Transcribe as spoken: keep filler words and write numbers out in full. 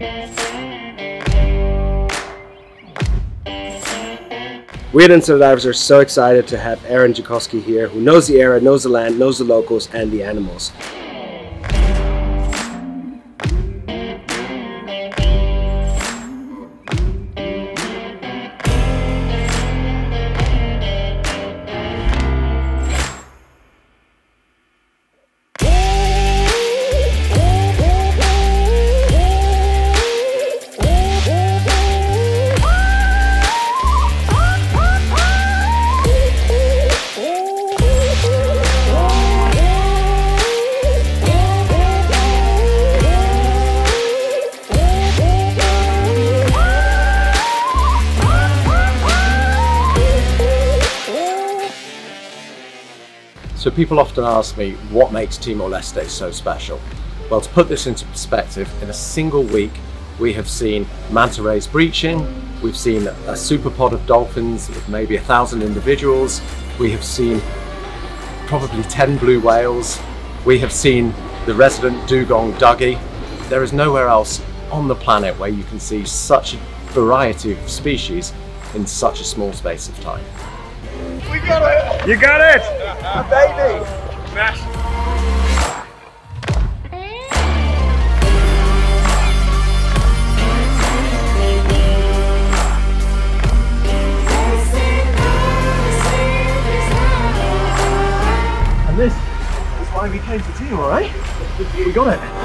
We at Insider Divers are so excited to have Aaron Gekoski here, who knows the area, knows the land, knows the locals and the animals. So people often ask me, what makes Timor-Leste so special? Well, to put this into perspective, in a single week, we have seen manta rays breaching, we've seen a super pod of dolphins with maybe a thousand individuals, we have seen probably ten blue whales, we have seen the resident dugong Dougie. There is nowhere else on the planet where you can see such a variety of species in such a small space of time. We got it! You got it! The baby! Smash! And this is why we came to Timor, eh? We got it!